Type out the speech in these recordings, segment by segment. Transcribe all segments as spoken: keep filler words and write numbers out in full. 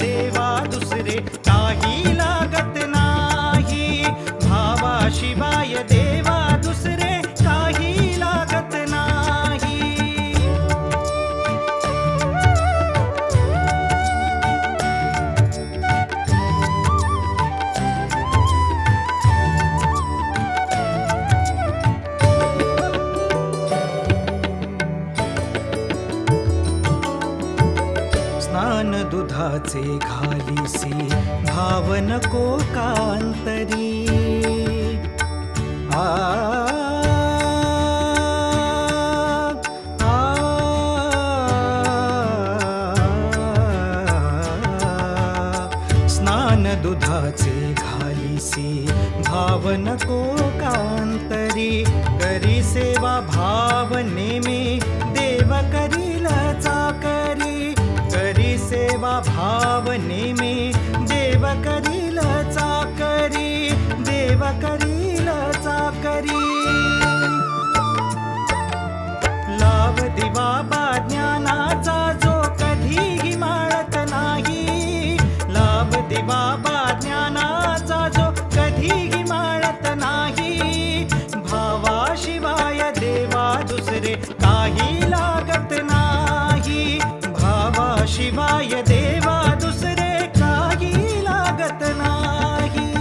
देवा दुसरे काही लागत नाही, भावा शिवाय देवा दुसरे काही लागत नाही. स्नान दुधाचे घालीसी भाव नको कांतरी, आ स्नान दुधाचे घालीसी भाव नको कांतरी, करी सेवा भावने में देव करील चाकरी, करी सेवा भावने में देव करील चाकरी, देव करील चाकरी. लाव दिवा ज्ञानाचा जो कधीही माळत नाही, लाव दिवा ज्ञानाचा जो कधीही माळत नाही, भावा शिवाय देवा दुसरे काही लागत नाही, भावा शिवाय देवा दुसरे काही लागत नाही.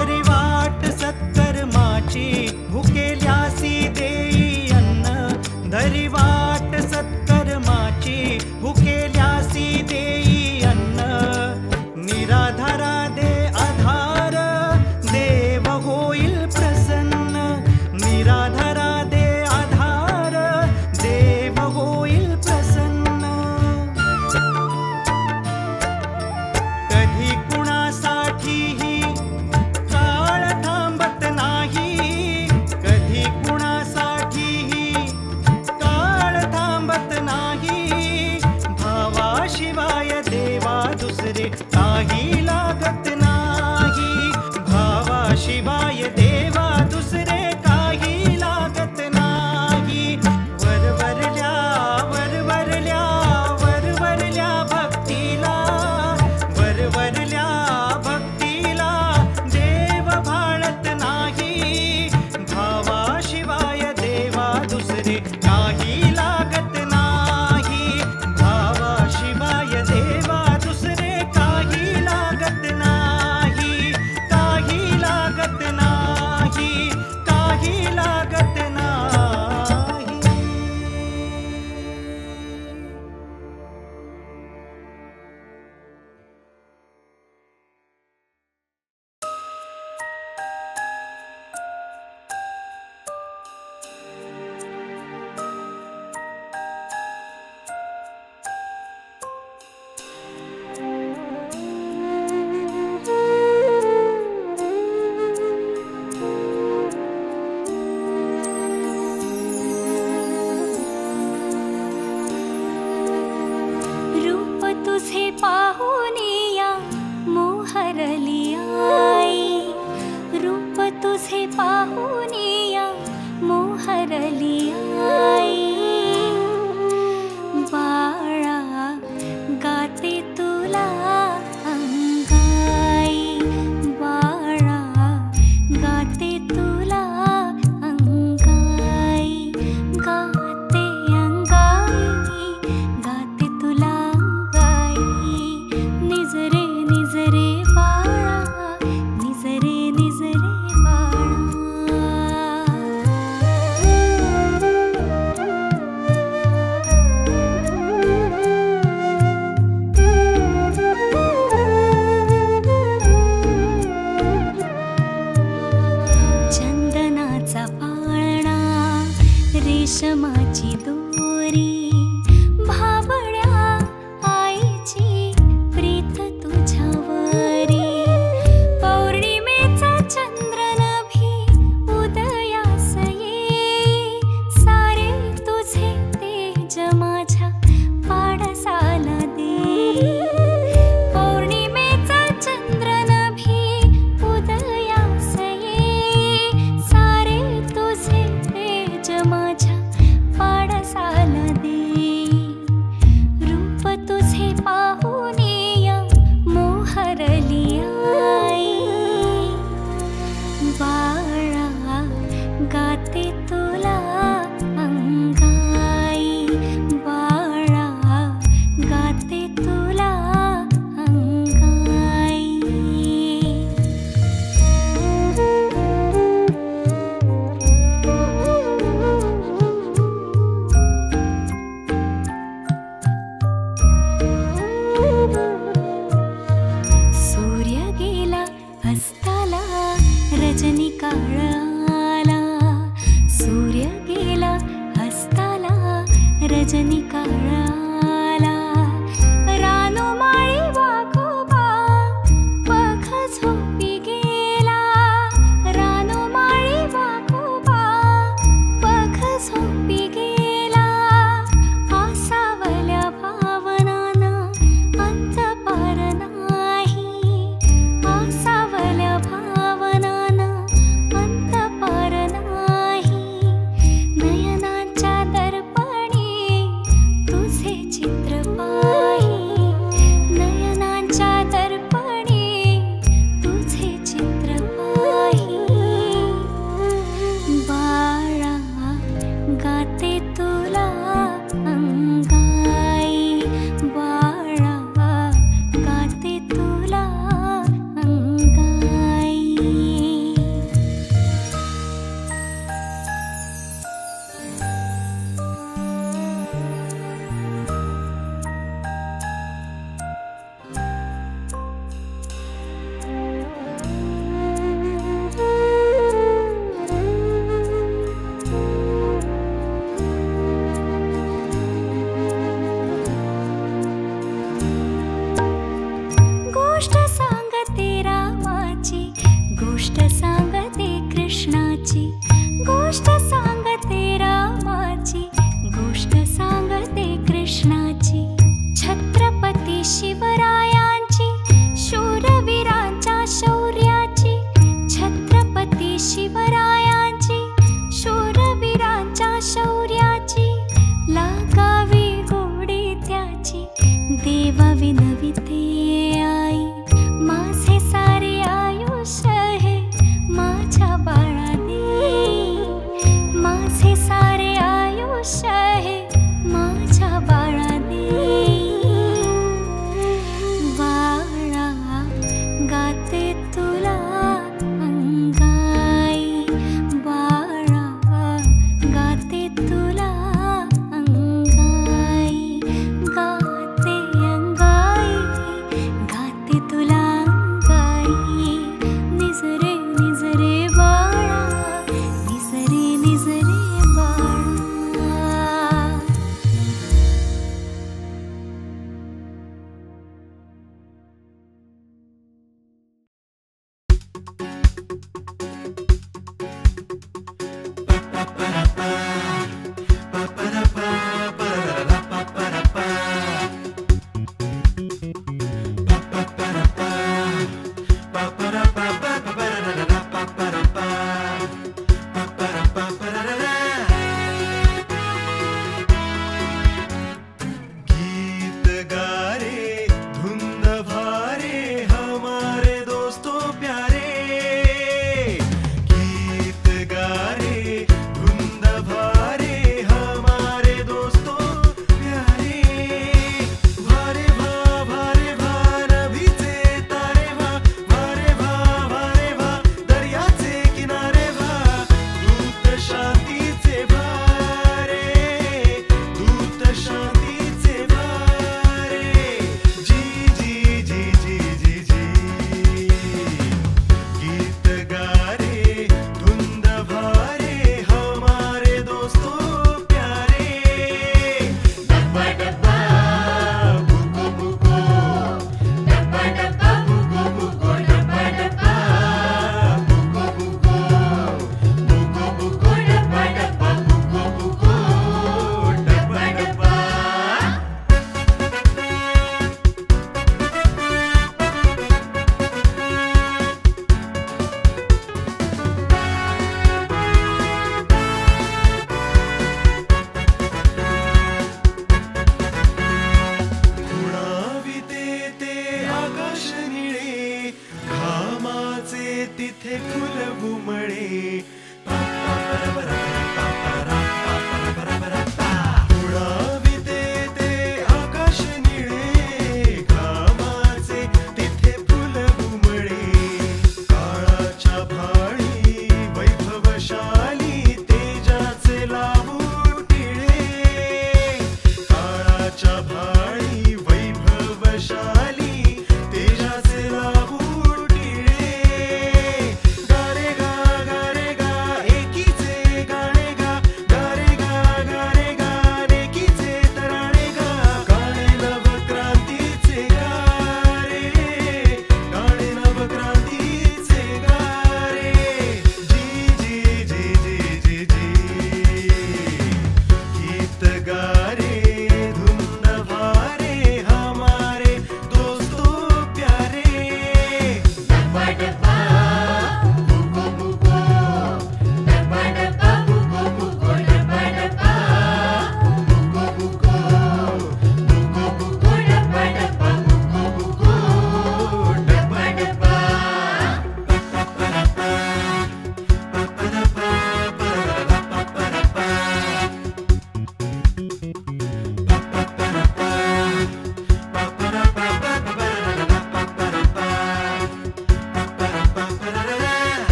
धरिवाट सत्कर्माची भुकेल्यासी देई अन्न, धरिवाट सत्कर्माची भुकेल्यासी देई अन्न, निराधारा दे आधार देव होईल प्रसन्न, निराधारा दे आधार देव होईल प्रसन्न. कधी कुणासाठीही काळ थांबत नाही, कधी कुणासाठीही काळ थांबत नाही, भावा शिवाय देवा दुसरे काही लागत नाही, भावा शिवाय देवा दुसरे काही लागत नाही. वरवरल्या वरवरल्या वरवरल्या भक्तीला, वरवरल्या भक्तीला देव भाळत नाही, भावा शिवाय देवा दुसरे काही लागत नाही, भावा शिवाय देवा दुसरे काही लागत नाही, काही लागत नाही, काही लागत नाही. रूप तुझे पाहुनी या मोहरली आई, रूप तुझे पाहुनी या मोहरली आई, बाळा गाते तुला अंगाई, बाळा गाते तुला अंगाई, गाते अंगाई गाते तुला अंगाई, निजरे निजरे बाळा, निजरे निजरे बाळा. कुलव मणे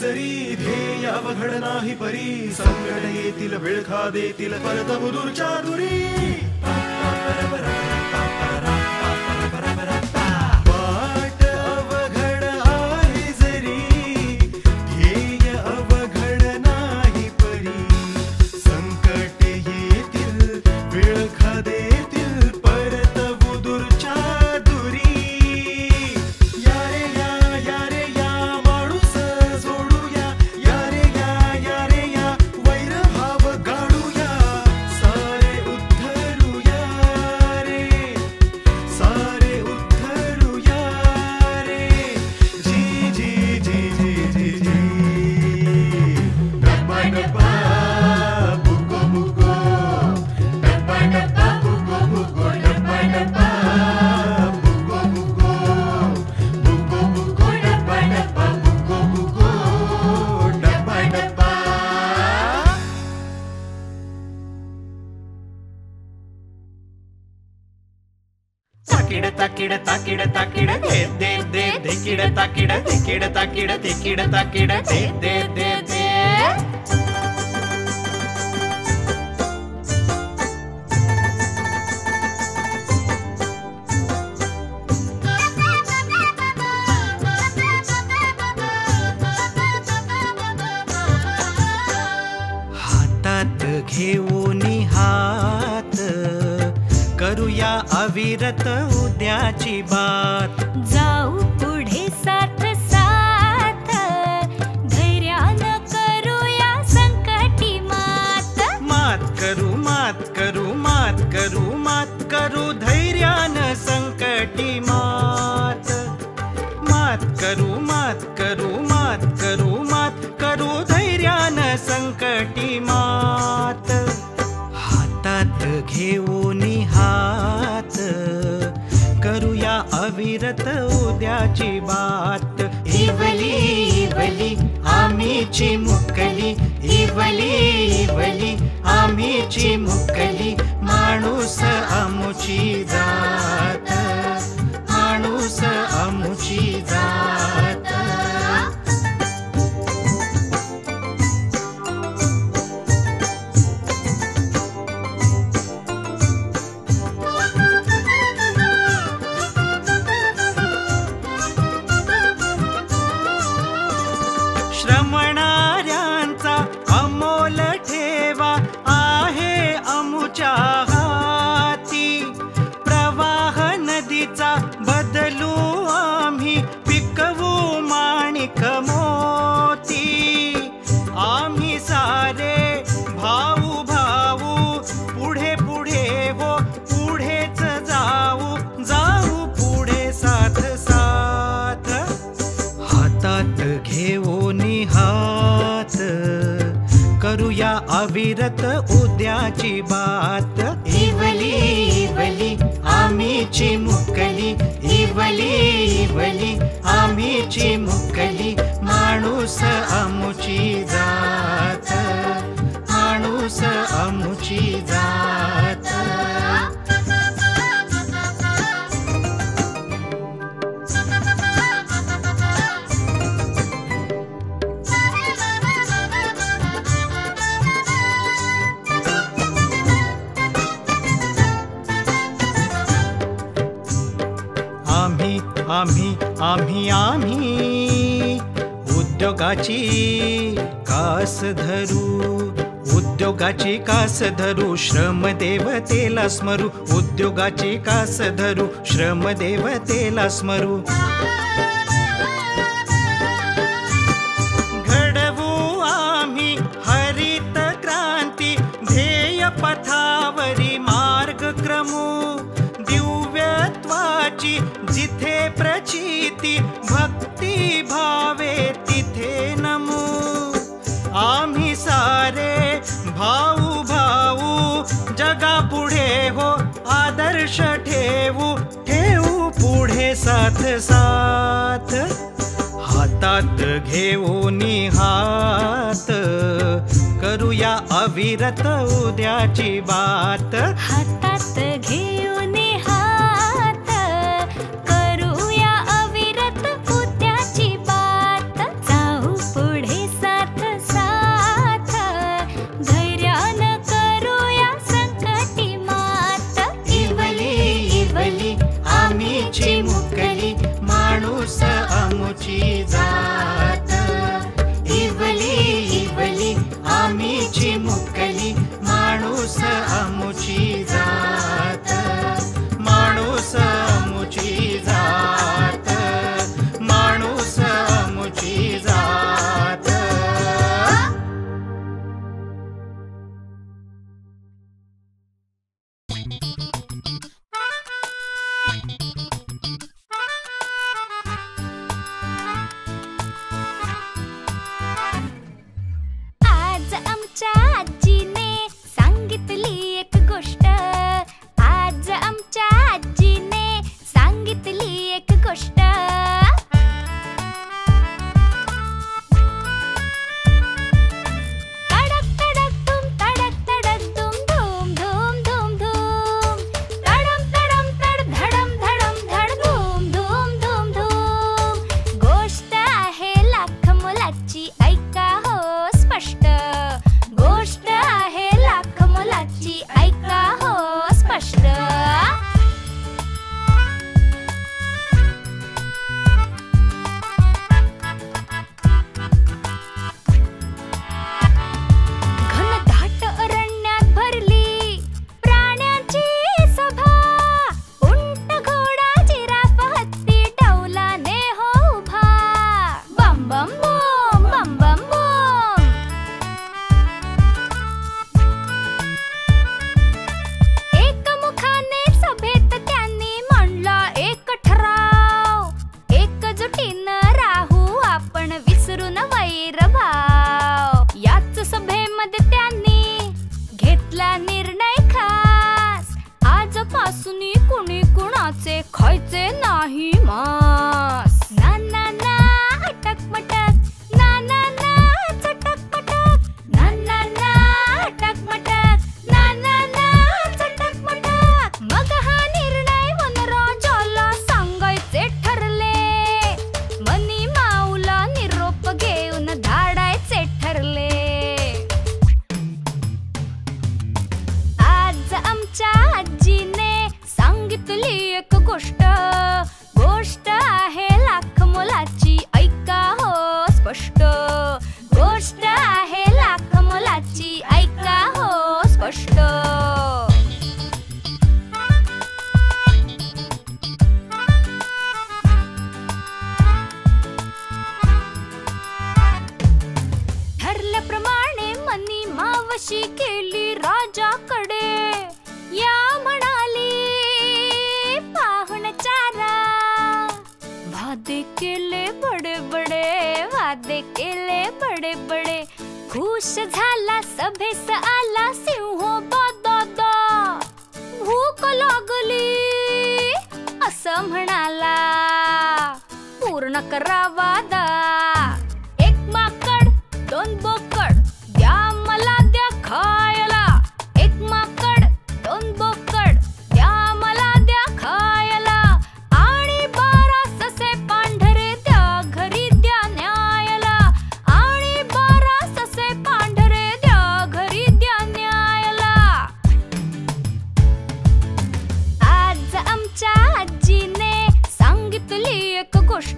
जरी ध्येय अवघड नाही परी संकट येतील विळखा देतील परतवू दूरच्या दुरी वाट अवघड आहे जरी ध्येय अवघड नाही परी संकट येतील विळखा देतील परतवू दूरच्या दुरी यारे या यारे ताकिड़ ताकिड़ ताकिड़ दे दे दे धिकिड़ ताकिड़ धिकिड़ ताकिड़ धिकिड़ ताकिड़ दे दे दे दे हातात घेऊनी हात करूया अविरत उद्याची बात जाऊ पुढे साथ साथ धैर्याने करूया संकटी मात मात करू मात करू मात करू मात करू धैर्याने संकटी मात मात करू मात करू मात करू मात करू धैर्याने संकटी मात हातात घेऊनी हात करूया अविरत उद्याची बात इवली इवली आम्हीची मुक्कली इवली इवली आम्हीची मुक्कली माणूस आमुची जात माणूस आमुची जात श्रमणाऱ्यांचा अमोल ठेवा अविरत उद्याची बात, इवली इवली आमीची मुक्कली, इवली इवली आमीची मुक्कली, माणूस आमुची जात, माणूस आमुची जात। आम्ही आम्ही आम्ही उद्योगाची कास धरू, उद्योगाची कास धरू, श्रम देवतेला स्मरू, उद्योगाची कास धरू, श्रम देवतेला स्मरू, घडवू आम्ही हरित क्रांती, ध्येय पथावरी मार्ग क्रमू, दिव्यत्वाची जिथे प्रचिती, भक्ती भावे तिथे नमो, आम्ही सारे भाऊ भाऊ, जगापुढे हो आदर्श ठेवू, ठेवू पुढे साथ साथ, हातात घेऊनी हात, करूया अविरत उद्याची बात, हातात घेऊनी हात, करूया अविरत उद्याची बात, जाऊ पुढे साथ साथ, धैर्यान करूया संकटी मात, इवली इवली आमीची मुक्कली, माणूस आमुची जात, इवली इवली आमीची मुक्कली, माणूस आमुची जात, माणूस आमुची जात, माणूस आमुची जात। आज आमच्या आजीने सांगितली एक गोष्ट, आज आमच्या आजीने सांगितली एक गोष्ट, तडक तडक तुम तडक तडक तुम धूम धूम धूम धूम, तडम तडम तड धडम धडम धड धूम धूम धूम धूम, गोष्ट आहे लाख मुलाची ऐका हो स्पष्ट, गोष्ट आहे लाख मुलाची ऐका हो स्पष्ट, घन दाट अरण्यात भरली प्राण्यांची सभा, उंट घोडा जिराफ हत्ती डौलाने हो उभा, बम बम बम बम बम बम, एक मुखाने सभेत त्यांनी मांडला एक ठराव, एकजुटीनं राहू आपण विसरून वैरभाव, याच सभेमध्ये त्यांनी घेतला निर्णय खास, आजपासून कुणी कुणाचे खायचे नाही मांस, ना ना ना अटक मटक, ना ना ना चटक पटक, ना ना ना अटक मटक, ना ना ना चटक मटक, मग हा निर्णय वनराजाला सांगायचे ठरले, मनी माऊला निरोप घेऊन धाडायचे ठरले, आज आमच्या आजीने सांगितली एक गोष्ट, गोष्ट आहे लाख मुलाची ऐका हो स्पष्ट, गोष्ट आहे लाख मुलाची ऐका हो स्पष्ट, ठरल्याप्रमाणे मनी मावशी केली राजाकडे, या म्हणाली पाहुणचारा, वादे केले बडे बडे, वादे केले बडे बडे, खून हुश झाला सभेस आला सिंह बददा भूक लागली असं म्हणाला पूर्ण करा वादा। एक माकड दोन बोकड द्या मला द्या खायला, एक माकड दोन बोकड द्या मला द्या खायला, आणि बारा ससे पांढरे द्या घरी द्या न्यायला, आणि बारा ससे पांढरे द्या घरी द्या न्यायला। आज आमच्या आजीने सांगितली एक गोष्ट,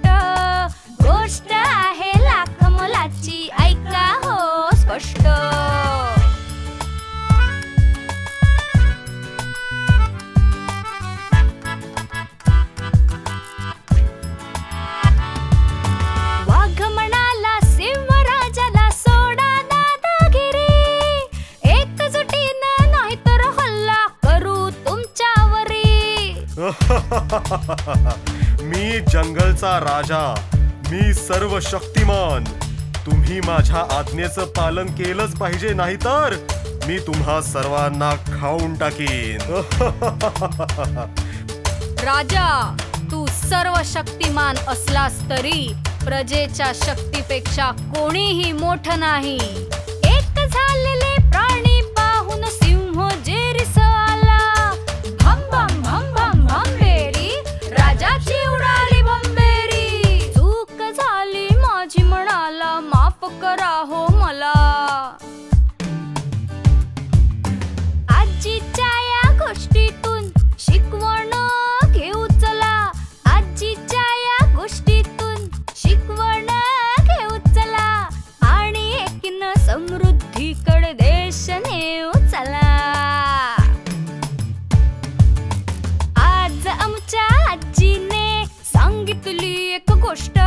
गोष्ट आहे लाख मोलाची ऐका हो स्पष्ट। वाघ म्हणाला सिंहराजाला सोडा दादागिरी, एकजुटीनं नाहीतर हल्ला करू तुमच्यावरी। मी जंगलचा राजा, मी सर्व शक्तिमान, तुम्ही माझ्या आज्ञेचं पालन केलंच पाहिजे, नाहीतर मी तुम्हा सर्वांना खाऊन टाकीन। राजा तू सर्व शक्तिमान असलास तरी प्रजेच्या शक्तीपेक्षा कोणीही मोठं नाही। एक झालेले प्राणी पाहून सिंह जेरीस आला, भम भम भम भम भम बेरी राजाची उडाली बंबेरी। चूक झाली माझी म्हणाला माफ करा हो मला। आजीच्या या गोष्टीतून शिकवण घेऊ चला, आजीच्या या गोष्टीतून शिकवण घेऊ चला, आणि एकीन समृद्धीकडे देश नेऊ चला। आज आमच्या आजीने सांगितली एक गोष्ट,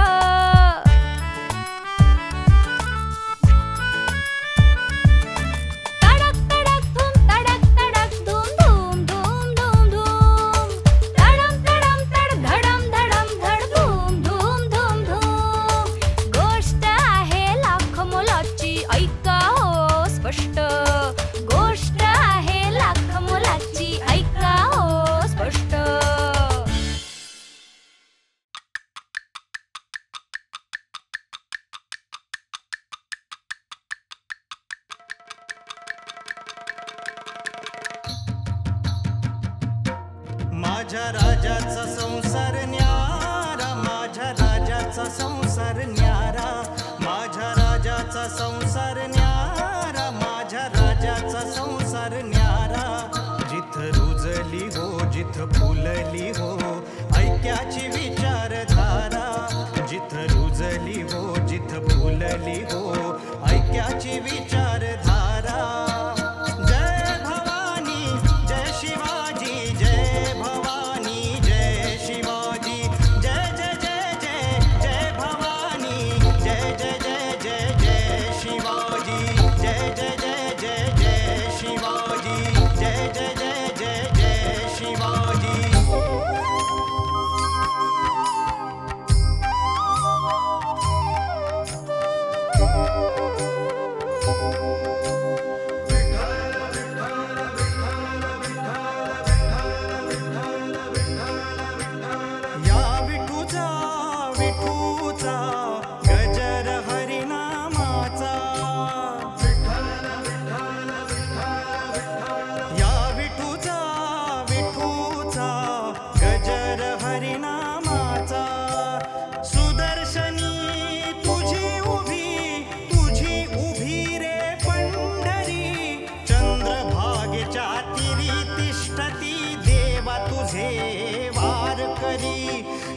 तडक तडक धूम तडक तडक धूम धूम धूम धूम धूम, तडम तडम तड धडम धडम धड धूम धूम धूम धूम। गोष्ट आहे लाख मोलाची ऐका हो स्पष्ट, गोष्ट आहे लाख मोलाची ऐका हो स्पष्ट। माझ्या राजाचा संसार न्यारा, माझ्या राजाचा संसार न्यारा, माझ्या राजाचा संसार न्यारा, माझ्या राजाचा संसार न्यारा। जिथ रुजली हो जिथ फुलली हो ऐक्याची विचारधारा, जिथ रुजली हो जिथ फुलली हो ऐक्याची विचारधारा।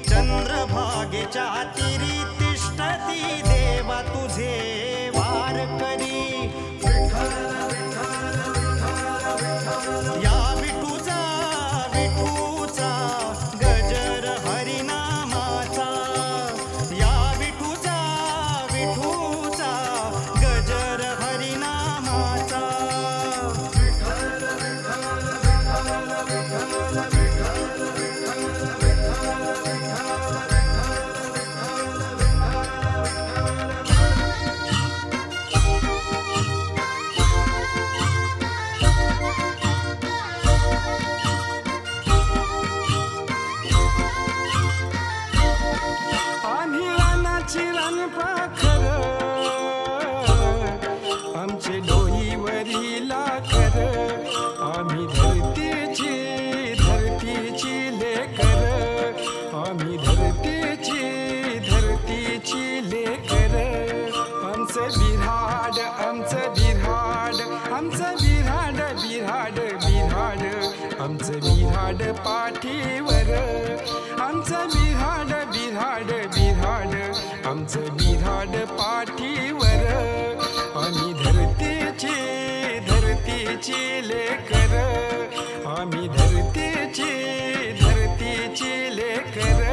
चंद्रभागेच्या तिरी तिष्ठती देवा तुझे वार करी। या विठूचा विठूचा गजर हरिनामाचा, या विठूचा विठूचा गजर हरिनामाचा। आमचं बिऱ्हाड बिऱ्हाड बिऱ्हाड आमचं बिऱ्हाड पाठीवर आमचं बिऱ्हाड बिऱ्हाड बिऱ्हाड आमचं बिऱ्हाड पाठीवर आम्ही धरतीची धरतीची लेकर आम्ही धरतीची धरतीची लेकर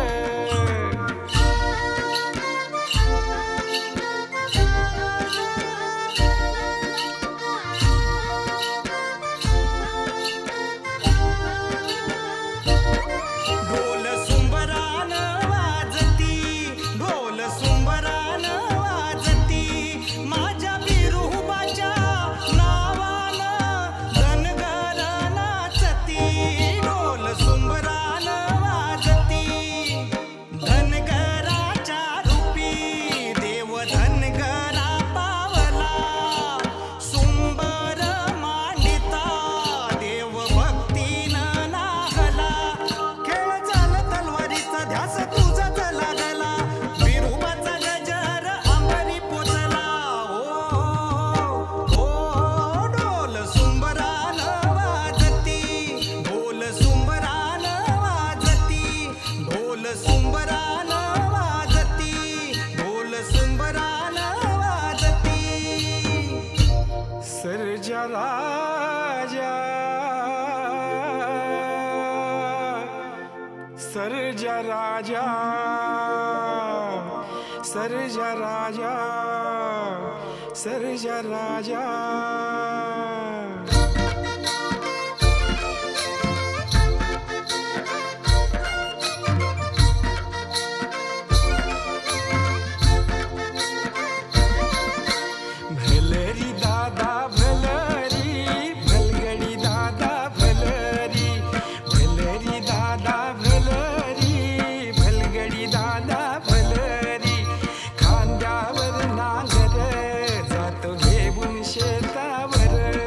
सरजा राजा सरजा राजा सरजा राजा भलरी दादा भलरी भलगड़ी दादा भलरी भलरी दादा शेतावर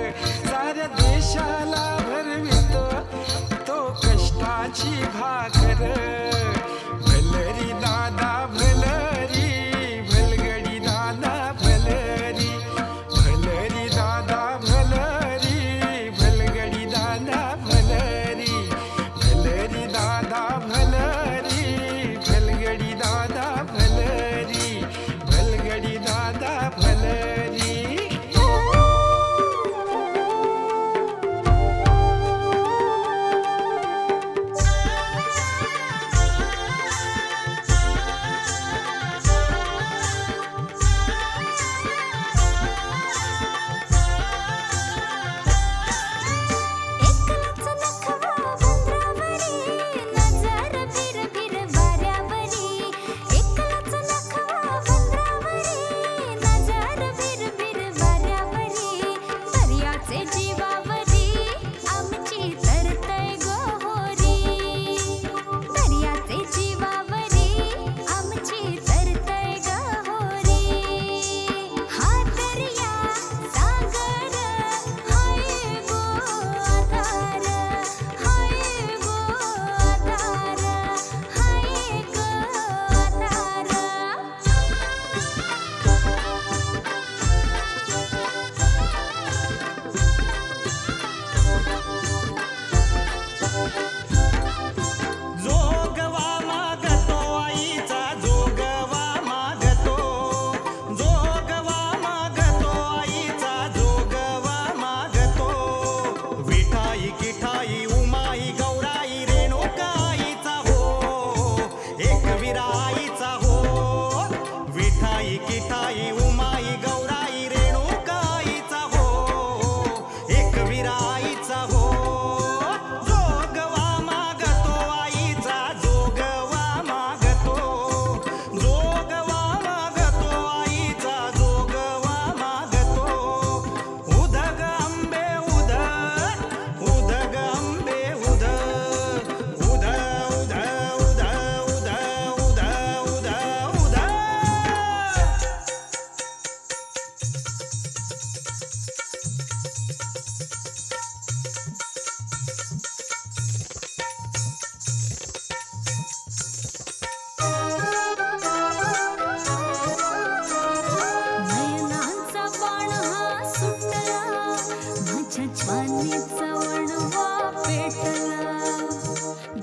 तुझ्या छानीचा वणवा पेटला,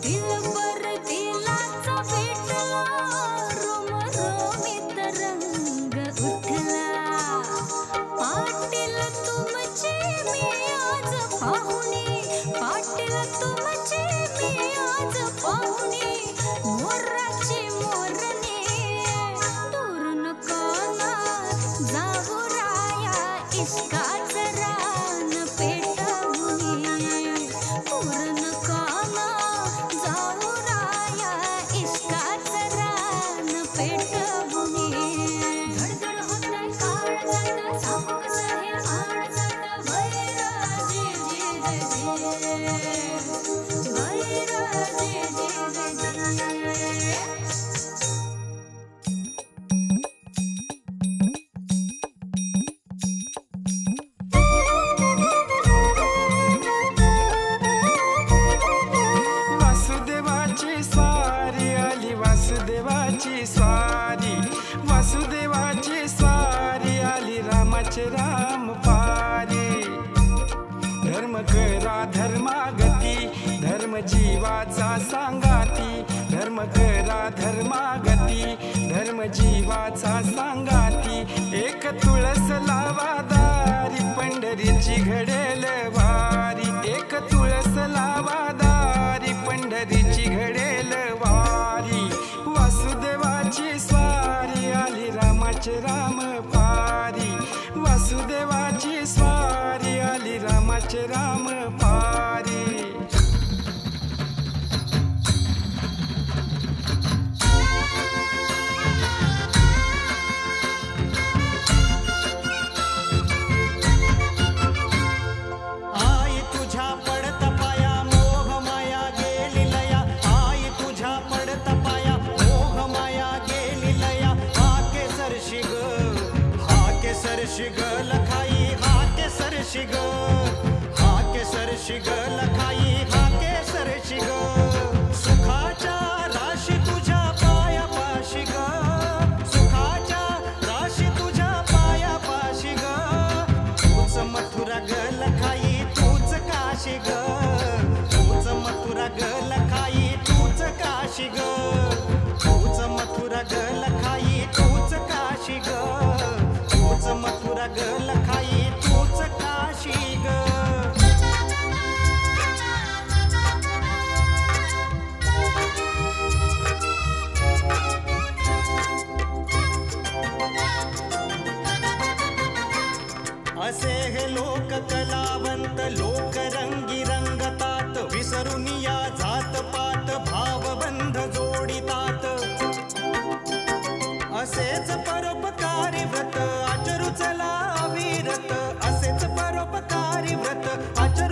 दिलबर दिलाचा पेटला, रोमरोमित रंग उठला, पाटील तुमचे मी आज पाहुनी, पाटील तुमचे मी आज पाहुनी, मोराची मोरणी दूर नको ना जाऊ राया इश्का स्वारी, वासुदेवाची स्वारी आली, रामाचे राम पारी, धर्म करा धर्मागती, धर्म जीवाचा सांगाती, धर्म करा धर्मागती, धर्म जीवाचा सांगाती, एक तुळस लावा दारी, पंढरीची घडेल वारी, एक तुळस लावा दारी, पंढरीची घडेल वारी, वासुदेवाची स्वारी आली, रामाचे राम पारी, वासुदेवाची स्वारी आली, रामाचे राम पारी. शिग हा के सर शिग लखाई, हा के सर शिग, सुखाचा राशी तुझा पाया पाशी ग, सुखाचा राशी तुझा पाया पाशी ग, तूच मथुरा ग लखाई, तूच काशी ग, तूच मथुरा ग लखाई, तूच काशी ग, तूच मथुरा ग लखाई, तूच काशी ग, तूच मथुरा ग लखाई, तूच काशी ग. असे हे लोक कलावंत, लोक रंगी रंगतात, विसरुनिया जात पात, भावबंध जोडितात, असेच परोपकारी व्रत आचरू चला अविरत, असेच परोपकारी व्रत आचरू